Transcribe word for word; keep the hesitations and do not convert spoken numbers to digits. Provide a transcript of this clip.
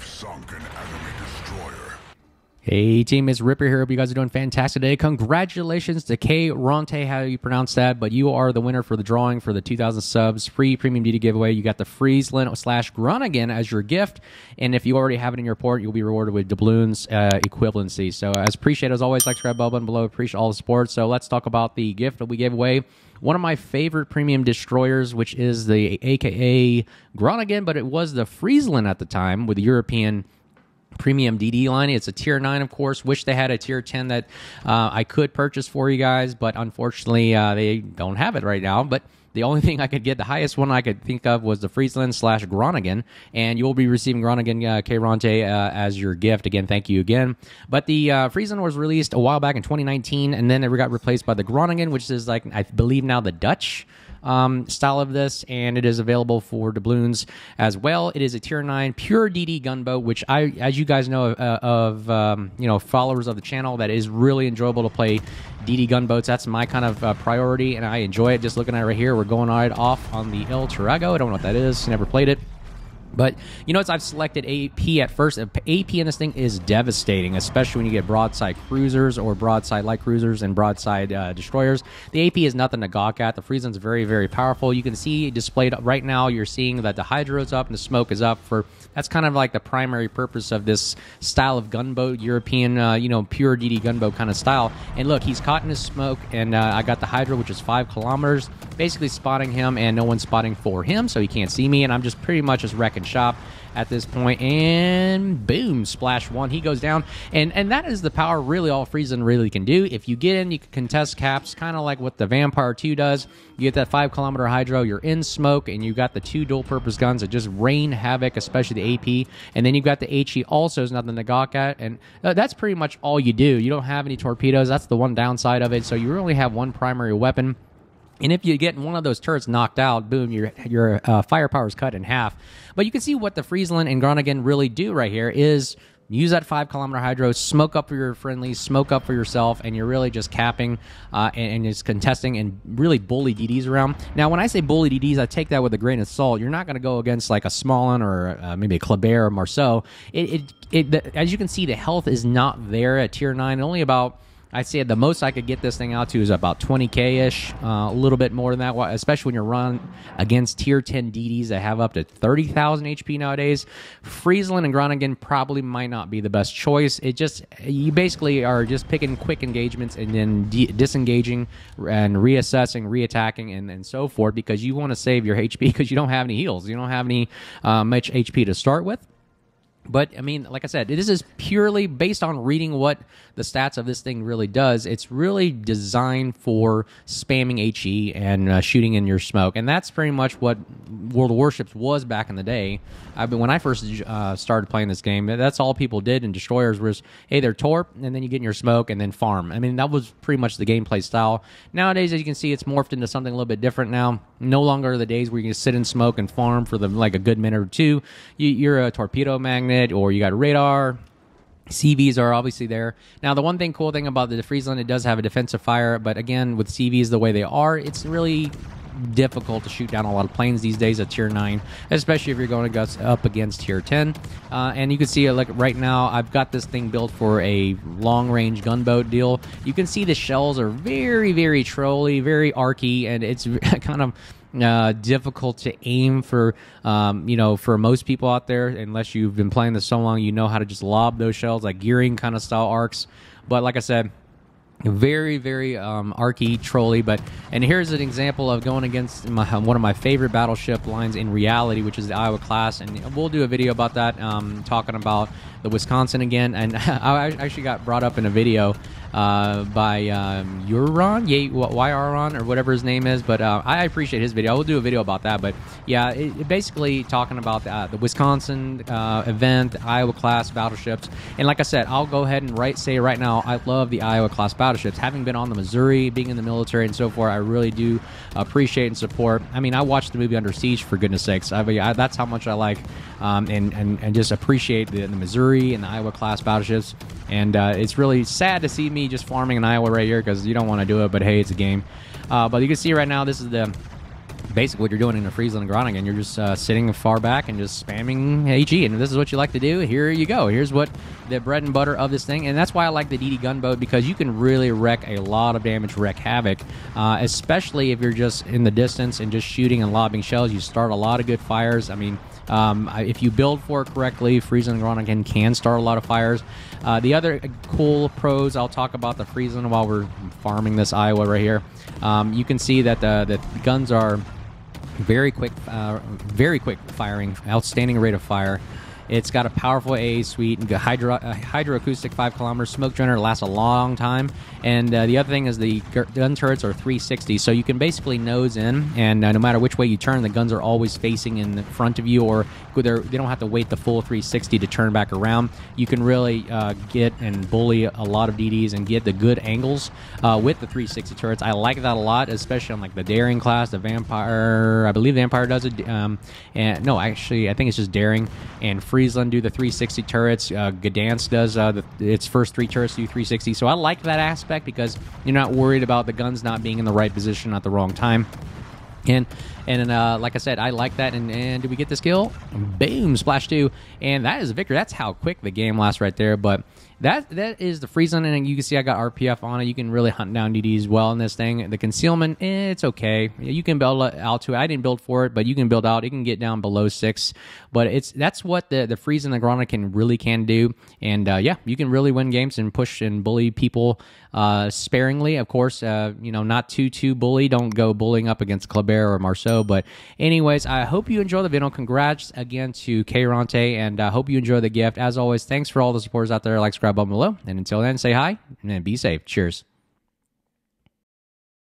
We've sunk an enemy destroyer. Hey team, it's Ripper here. Hope you guys are doing fantastic today. Congratulations to K Ronte, how you pronounce that, but you are the winner for the drawing for the two thousand subs free premium D D giveaway. You got the Friesland slash Groningen as your gift, and if you already have it in your port, you'll be rewarded with doubloons uh, equivalency. So as appreciate as always, like subscribe button below. Appreciate all the support. So let's talk about the gift that we gave away. One of my favorite premium destroyers, which is the A K A Groningen, but it was the Friesland at the time with the European premium D D line. It's a tier nine, of course. Wish they had a tier ten that uh, I could purchase for you guys, but unfortunately uh, they don't have it right now. But the only thing I could get, the highest one I could think of, was the Friesland slash Groningen, and you will be receiving Groningen uh, K Ronte uh, as your gift. Again, thank you again. But the uh, Friesland was released a while back in twenty nineteen, and then it got replaced by the Groningen, which is, like, I believe now the Dutch um, style of this, and it is available for doubloons as well. It is a tier nine pure D D gunboat, which I, as you guys know, uh, of um, you know, followers of the channel, that is really enjoyable to play D D gunboats. That's my kind of uh, priority, and I enjoy it. Just looking at it right here, we're going right off on the El Torago. I don't know what that is. Never played it. But, you know, it's, I've selected A P at first. A P in this thing is devastating, especially when you get broadside cruisers or broadside light cruisers and broadside uh, destroyers. The A P is nothing to gawk at. The Friesland's very, very powerful. You can see displayed right now, you're seeing that the hydro's up and the smoke is up. For that's kind of like the primary purpose of this style of gunboat, European, uh, you know, pure D D gunboat kind of style. And look, he's caught in his smoke, and uh, I got the hydro, which is five kilometers, basically spotting him, and no one's spotting for him, so he can't see me, and I'm just pretty much just wrecking shop at this point, and boom, splash one, he goes down. And and that is the power, really, all Friesland really can do. If you get in, you can contest caps, kind of like what the Vampire two does. You get that five kilometer hydro, you're in smoke, and you got the two dual purpose guns that just rain havoc, especially the A P. And then you've got the HE also, is nothing to gawk at, and that's pretty much all you do. You don't have any torpedoes. That's the one downside of it. So you really have one primary weapon. And if you get one of those turrets knocked out, boom, your your uh, firepower is cut in half. But you can see what the Friesland and Groningen really do right here is use that five kilometer hydro, smoke up for your friendlies, smoke up for yourself, and you're really just capping uh, and, and just contesting and really bully D Ds around. Now, when I say bully D Ds, I take that with a grain of salt. You're not going to go against like a Smolin or uh, maybe a Kléber or Marceau. It, it, it, the, as you can see, the health is not there at tier nine, only about... I'd say the most I could get this thing out to is about twenty K-ish, uh, a little bit more than that, especially when you're running against tier ten D Ds that have up to thirty thousand H P nowadays. Friesland and Groningen probably might not be the best choice. It just, you basically are just picking quick engagements and then disengaging and reassessing, reattacking, and, and so forth, because you want to save your H P because you don't have any heals. You don't have any uh, much H P to start with. But, I mean, like I said, this is purely based on reading what the stats of this thing really does. It's really designed for spamming HE and uh, shooting in your smoke. And that's pretty much what World of Warships was back in the day. I mean, when I first uh, started playing this game, that's all people did in destroyers was, hey, they're torp, and then you get in your smoke and then farm. I mean, that was pretty much the gameplay style. Nowadays, as you can see, it's morphed into something a little bit different now. No longer are the days where you can sit and smoke and farm for the, like a good minute or two. You, you're a torpedo magnet, or you got radar. C Vs are obviously there. Now, the one thing cool thing about the Friesland, it does have a defensive fire, but again, with C Vs the way they are, it's really difficult to shoot down a lot of planes these days at tier nine, especially if you're going up against tier ten. Uh, and you can see, like right now, I've got this thing built for a long-range gunboat deal. You can see the shells are very, very trolly, very arky, and it's kind of uh, difficult to aim for, um, you know, for most people out there, unless you've been playing this so long, you know how to just lob those shells, like Gearing kind of style arcs. But like I said, very, very um, arky, trolly. But and here's an example of going against my, one of my favorite battleship lines in reality, which is the Iowa-class, and we'll do a video about that, um, talking about the Wisconsin again. And I actually got brought up in a video uh, by um, Yaron, Yaron, or whatever his name is. But uh, I appreciate his video. I will do a video about that. But yeah, it, it basically talking about the, uh, the Wisconsin uh, event, the Iowa-class battleships. And like I said, I'll go ahead and right say right now, I love the Iowa-class battleships. Battleships. Having been on the Missouri, being in the military, and so forth, I really do appreciate and support. I mean, I watched the movie Under Siege, for goodness sakes. I, I, that's how much I like um, and, and, and just appreciate the, the Missouri and the Iowa-class battleships. And uh, it's really sad to see me just farming in Iowa right here because you don't want to do it, but hey, it's a game. Uh, but you can see right now, this is the basically what you're doing in the Friesland and Groningen. You're just uh, sitting far back and just spamming HE, and if this is what you like to do, here you go. Here's what the bread and butter of this thing, and that's why I like the D D gunboat, because you can really wreck a lot of damage, wreck havoc, uh, especially if you're just in the distance and just shooting and lobbing shells. You start a lot of good fires. I mean, um, if you build for it correctly, Friesland and Groningen can start a lot of fires. Uh, the other cool pros, I'll talk about the Friesland while we're farming this Iowa right here. Um, you can see that the, the guns are very quick, uh, very quick firing, outstanding rate of fire. It's got a powerful A A suite, and hydro, uh, hydroacoustic five kilometer smoke generator, lasts a long time. And uh, the other thing is the gun turrets are three sixty, so you can basically nose in, and uh, no matter which way you turn, the guns are always facing in front of you, or they don't have to wait the full three sixty to turn back around. You can really uh, get and bully a lot of D Ds and get the good angles uh, with the three sixty turrets. I like that a lot, especially on like the Daring class, the Vampire, I believe Vampire does it, um, and no, actually, I think it's just Daring and Free. Friesland do the three sixty turrets. Uh, Gdansk does uh, the, its first three turrets do three sixty. So I like that aspect because you're not worried about the guns not being in the right position at the wrong time. And and uh, like I said, I like that. And, and did we get this kill? Boom, splash two. And that is a victory. That's how quick the game lasts right there. But that that is the Friesland. And you can see I got R P F on it. You can really hunt down D Ds well in this thing. The concealment, eh, it's okay. You can build out to it. I didn't build for it, but you can build out. It can get down below six. But it's that's what the, the Friesland and the Groningen really can do. And uh, yeah, you can really win games and push and bully people uh, sparingly. Of course, uh, you know, not too, too bully. Don't go bullying up against Kléber or Marceau. But anyways, I hope you enjoy the video. Congrats again to K Ronte, and I uh, hope you enjoy the gift. As always, thanks for all the supporters out there. Like, subscribe button below, and until then, say hi and be safe. Cheers.